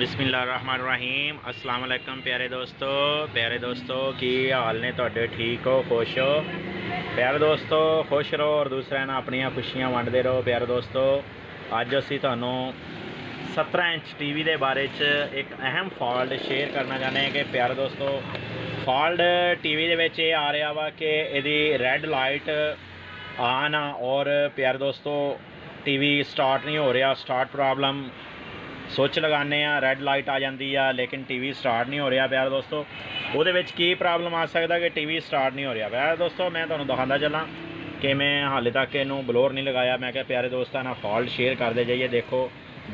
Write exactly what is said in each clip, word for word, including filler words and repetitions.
बिस्मिल्लाहिर्रहमानिर्रहीम। अस्सलाम वालेकुम प्यारे दोस्तों। प्यारे दोस्तों की हाल ने तुहाडे ठीक हो, खुश हो। प्यारे दोस्तों खुश रहो और दूसरे ने अपन खुशियां वंडते रहो। प्यारे दोस्तों अज असीं तुहानू सत्रह इंच टी वी के बारे च एक अहम फॉल्ट शेयर करना चाहते हैं कि प्यारे दोस्तों फॉल्ट टी वी के आ रहा वा कि यदि रेड लाइट आना और प्यारे दोस्तों टी वी स्टार्ट नहीं हो रहा, स्टार्ट प्रॉब्लम स्विच लगाने आ रेड लाइट आ जाती है लेकिन टी वी स्टार्ट नहीं हो रहा। प्यारे दोस्तों उहदे विच की प्रॉब्लम आ सकता कि टी वी स्टार्ट नहीं हो रहा। प्यारे दोस्तों मैं तुहानू दिखांदा चलां कि मैं हाले तक इनू ब्लोर नहीं लगाया। मैं क्या प्यारे दोस्तों ना फॉल्ट शेयर करते जाइए। देखो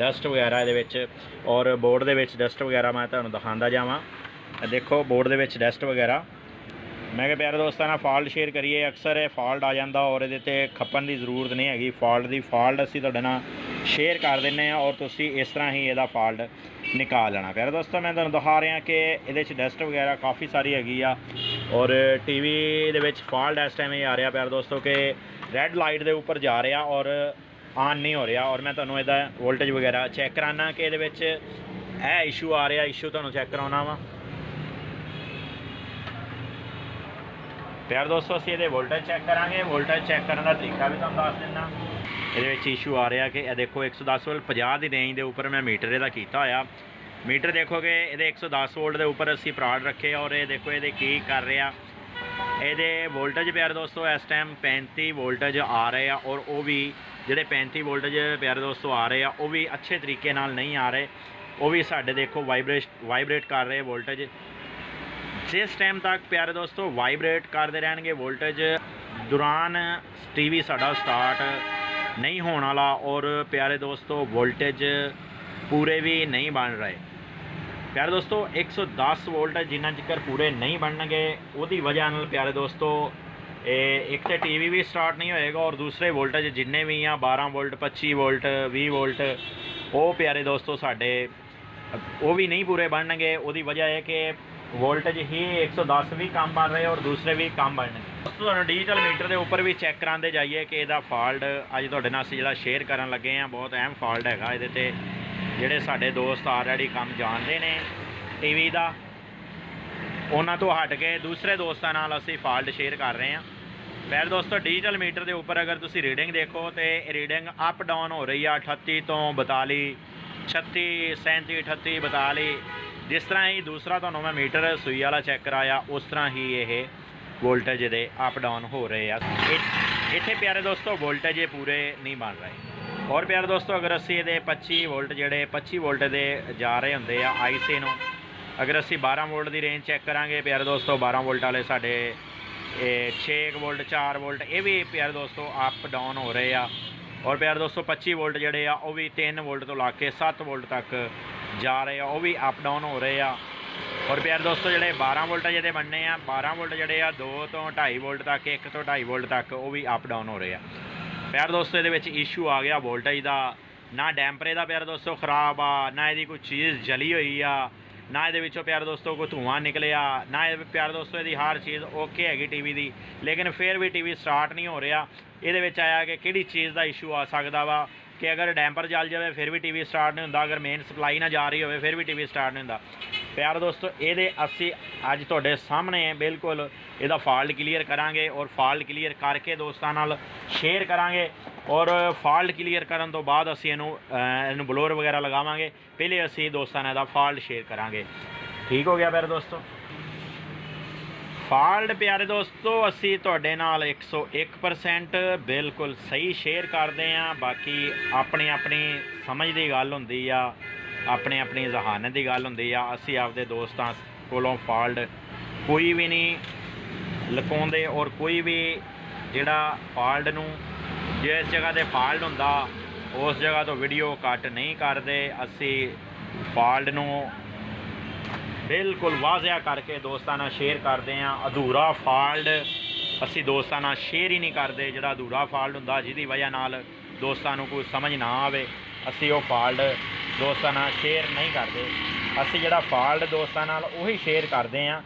डस्ट वगैरह ये और बोर्ड के डस्ट वगैरह मैं तुहानू दिखांदा जावां। देखो बोर्ड के डस्ट वगैरह मैं क्या प्यारे दोस्तों ना फॉल्ट शेयर करिए। अक्सर ये फॉल्ट आ जाता और ये खप्पन की जरूरत नहीं हैगी। फॉल्ट की फॉल्ट असी तुहाडे नाल शेयर कर देने और तुसी इस तरह ही इसदा फॉल्ट निकाल लेना। प्यारे दोस्तों मैं तुहानू दिखा रहा कि ये डस्ट वगैरह काफ़ी सारी हैगी आ और टी वी के फॉल्ट इस टाइम ये आ रहा प्यारे दोस्तों कि रेड लाइट के उपर जा रहा और ऑन नहीं हो रहा। और मैं तुहानू इसदा वोल्टेज वगैरह चैक कराना कि ये ए इशू आ रहा। इशू तुहानू चैक कराना वा प्यारे दोस्तों। असीं ये वोल्टेज चैक करांगे। वोल्टेज चैक करने का तरीका भी तुहानू दस दिंदा। ये इशू आ रहा कि देखो एक सौ दस वोल्ट पचास की रेंज के उपर मैं मीटर इहदा कीता होया। मीटर देखोगे ये एक सौ दस वोल्ट के उपर असी प्राड़ रखे और ये देखो ये की कर रहा। ये वोल्टेज प्यारे दोस्तों इस टाइम पैंती वोल्टेज आ रहे हैं और वह भी जोड़े पैंती वोल्टेज प्यारे दोस्तों आ रहे हैं वह भी अच्छे तरीके नाल नहीं आ रहे। वह भी साढ़े देखो वाइब्रेश वाइब्रेट कर रहे वोल्टेज। जिस टाइम तक प्यारे दोस्तों वाइब्रेट करते रहेंगे वोल्टेज दौरान टी वी साढ़ा स्टार्ट नहीं होने वाला और प्यारे दोस्तों वोल्टेज पूरे भी नहीं बन रहे। प्यारे दोस्तों एक सौ दस वोल्ट जिन्ना जिकर पूरे नहीं बनणगे उहदी वजह नाल प्यारे दोस्तों एक तो टी वी भी स्टार्ट नहीं होएगा और दूसरे वोल्टेज जिन्ने भी आ बारह वोल्ट पच्ची वोल्ट बीस वोल्ट वह प्यारे दोस्तों साढ़े वह भी नहीं पूरे बनणगे। उहदी वजह है कि वोल्टेज ही एक सौ दस भी कम बन रहे और दूसरे भी कम बन रहे। दोस्तों डिजिटल मीटर के उपर भी चेक कराते जाइए कि इसका फॉल्ट अज तुहाडे नाल असीं जिहड़ा शेयर करन लगे हैं बहुत अहम फॉल्ट हैगा। इहदे ते जिहड़े साडे दोस्त ऑलरेडी काम जानते हैं टी वी का उन्हां तो हट के दूसरे दोस्तों नाल असीं फॉल्ट शेयर कर रहे हैं। प्यारे दोस्तों डिजिटल मीटर के उपर अगर तुसीं रीडिंग देखो तो रीडिंग अप डाउन हो रही है। अठत्ती तो बताली छत्ती सैंती अठत्ती बताली जिस तरह ही दूसरा तो मैं मीटर सुई वाला चेक कराया उस तरह ही ये वोल्टेज दे अप डाउन हो रहे हैं। इतने प्यारे दोस्तों वोल्टेज पूरे नहीं बन रहे। और प्यारे दोस्तों अगर असी ये पच्ची वोल्ट जोड़े पच्ची वोल्ट दे जा रहे होंगे आई सी नूं अगर असी बारह वोल्ट की रेंज चैक करांगे प्यारे दोस्तों बारह वोल्ट वाले साढ़े छे वोल्ट चार वोल्ट ये भी प्यारे दोस्तों अप डाउन हो रहे हैं। और प्यारे दोस्तों पच्ची वोल्ट जोड़े आ भी तीन वोल्ट तो ला के सत्त वोल्ट तक जा रहे हैं वह भी अप डाउन हो रहे हैं। और प्यारे दोस्तों जोड़े बारह वोल्ट जो बनने आ बारह वोल्ट जोड़े आ दो तो ढाई वोल्ट तक एक तो ढाई वोल्ट तक वह भी अप डाउन हो रहे हैं। प्यारे दोस्तों ये इशू आ गया वोल्टेज का ना डैम्परे का प्यारे दोस्तों खराब आ ना यदि कोई चीज़ जली हुई आ ना ये प्यारे दोस्तों कोई धुआं निकलिया ना प्यारे दोस्तों यदि हर चीज़ ओके हैगी टी वी की लेकिन फिर भी टी वी स्टार्ट नहीं हो रहा। ये आया कि किसी चीज़ का इशू आ सकता वा कि अगर डैम्पर जल जाए फिर भी टी वी स्टार्ट नहीं होंदा, अगर मेन सप्लाई ना जा रही हो फिर भी टी वी स्टार्ट नहीं होंदा। प्यारे दोस्तों ये असी अज तुहाडे सामने बिल्कुल इसका फॉल्ट क्लीयर करांगे और फॉल्ट क्लीयर करके दोस्तों नाल शेयर करांगे। और फॉल्ट क्लीयर करन तो बाद असी इहनूं इहनूं ब्लोअर वगैरह लगावांगे। पहले असी दोस्तां नाल इसदा फॉल्ट शेयर करांगे। ठीक हो गया प्यारे दोस्तों। फॉल्ट प्यारे दोस्तों असी तुहाडे नाल एक सौ एक परसेंट बिल्कुल सही शेयर करते हैं। बाकी अपनी अपनी समझ की गल हुंदी आ, अपनी अपनी जहानत की गल हुंदी आ। असी आपदे दोस्तां कोलों फॉल्ट कोई भी नहीं लुकाउंदे और कोई भी जिहड़ा फॉल्ट नूं जिस जगह से फॉल्ट होंदा उस जगह तो वीडियो कट नहीं करते। असी फॉल्ट नू बिल्कुल वाजिया करके दोस्तां नाल शेयर करते हैं। अधूरा फॉल्ट असी दोस्तां नाल शेयर ही नहीं करते। जिहड़ा अधूरा फॉल्ट होंदा जिहदी वजह नाल दोस्तां नू कोई समझ ना आवे असी वो फॉल्ट दोस्तां नाल शेयर नहीं करते। असी जिहड़ा फॉल्ट दोस्तां नाल उही शेयर करते हैं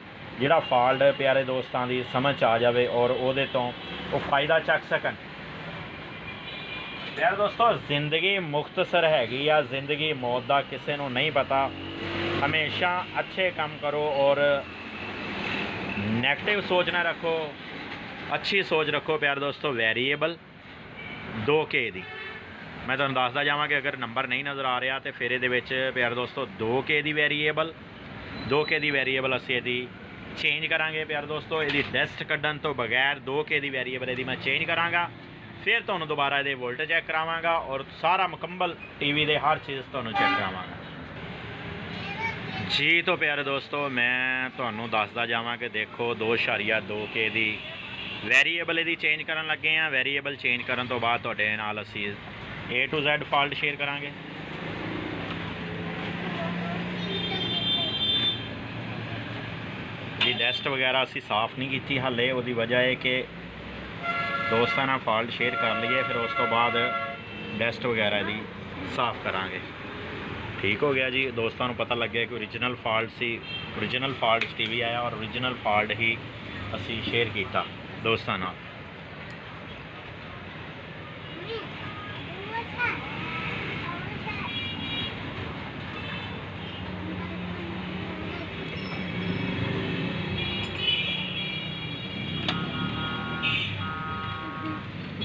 जिहड़ा फॉल्ट प्यारे दोस्तां दी समझ आ जावे और उहदे तों वो फायदा चक सकन। यार दोस्तों, ज़िंदगी मुख्तसर हैगी या जिंदगी मौत दा किसे नूं नहीं पता। हमेशा अच्छे काम करो और नेगेटिव सोच ना रखो, अच्छी सोच रखो। प्यार दोस्तों, वेरीएबल दो के दी मैं तुहानूं दसदा जावां कि अगर नंबर नहीं नज़र आ रहा तो फिर ये विच प्यार दोस्तों दो के दी वेरीएबल दो के दी वेरीएबल असीं इहदी चेंज करांगे। प्यार दोस्तों, इहदी डस्ट कड्ढण तो बगैर दो के दी वेरीएबल इहदी मैं चेंज करांगा, फिर तुहानूं दोबारा ये वोल्टेज चैक करावांगा और सारा मुकम्मल टीवी दे हर चीज़ तुहानूं चैक करावांगा जी। तो प्यारे दोस्तों, मैं तुहानूं दसदा जावां कि देखो दो इशारिया दो के दी वेरीएबल इहदी चेंज करन लगे हैं। वेरीएबल चेंज करन तो बाद तुहाडे नाल असीं A to Z fault share करांगे। जी डस्ट वगैरह असीं साफ नहीं कीती हाले, उहदी वजह है कि दोस्तों ना फॉल्ट शेयर कर लिए, फिर उस तो बाद डस्ट वगैरह दी साफ करांगे। ठीक हो गया जी, दोस्तों पता लग गया कि ओरिजिनल फॉल्ट सी, ओरिजिनल फॉल्ट टीवी आया और ओरिजिनल फॉल्ट ही असी शेयर किया दोस्तों नाल।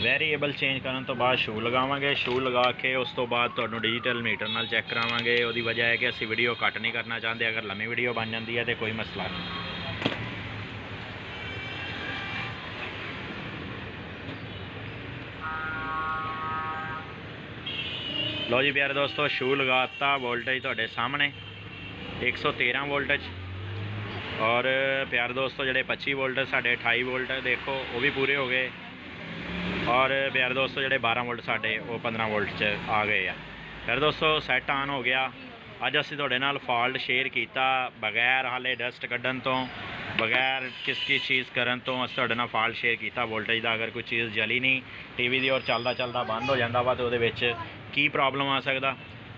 वेरीएबल चेंज करने तो बाद शू लगावे, शू लगा के उस तो बाद तो डिजिटल मीटर नाल चेक करावे। वो वजह है कि असी वीडियो कट नहीं करना चाहते, अगर लम्बी वीडियो बन जाती है तो कोई मसला नहीं। लो जी प्यारे दोस्तों, शू लगाता, वोल्टेज थोड़े सामने एक सौ तेरह वोल्टेज और प्यारे दोस्तों जोड़े पच्ची वोल्ट साढ़े अठाई वोल्ट देखो वो भी पूरे हो गए और प्यारे दोस्तों जोड़े बारह वोल्ट साढ़े वो पंद्रह वोल्ट च आ गए आ। प्यारे दोस्तों सैट ऑन हो गया। अज असी तुहाडे नाल फॉल्ट शेयर किया बगैर हाले डस्ट कड्ढन तो बगैर किसी चीज़ करन तो अस तुहाडे नाल फॉल्ट शेयर किया। वोल्टेज का अगर कोई चीज़ जली नहीं टीवी दी और चलता चलता बंद हो जाता वा तो उहदे विच की प्रॉब्लम आ सकता।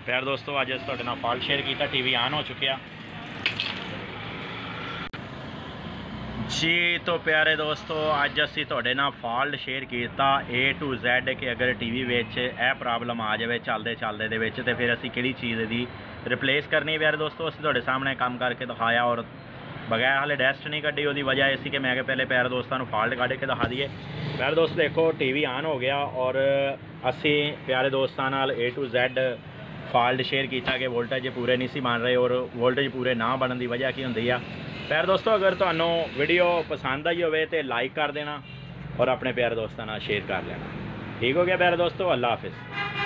प्यारे दोस्तों अज असी तुहाडे नाल फॉल्ट शेयर किया, टीवी ऑन हो चुकिया जी। तो प्यारे दोस्तों अज असी तुहाडे नाल फॉल्ट शेयर किया ए टू जैड कि अगर टीवी विच यह प्रॉब्लम आ जाए चलते चलते दे विच ते फिर असी किहड़ी चीज़ दी रिप्लेस करनी। प्यारे दोस्तों असी तुहाडे सामने काम करके दिखाया और बगैर हाले डस्ट नहीं कड्ढी, उहदी वजह इसी कि मैं पहले प्यारे दोस्तों फॉल्ट कढ़ के दिखा दीए। प्यारे दोस्त देखो टीवी ऑन हो गया और असी प्यारे दोस्तों नाल A to Z fault share किया कि वोल्टेज पूरे नहीं सी बन रहे और वोल्टेज पूरे ना बनन की वजह की हुंदी आ। प्यारे दोस्तों अगर तुहानू वीडियो पसंद आई होवे तो लाइक कर देना और अपने प्यारे दोस्तों नाल शेयर कर लेना। ठीक हो गया प्यारे दोस्तों, अल्लाह हाफिज़।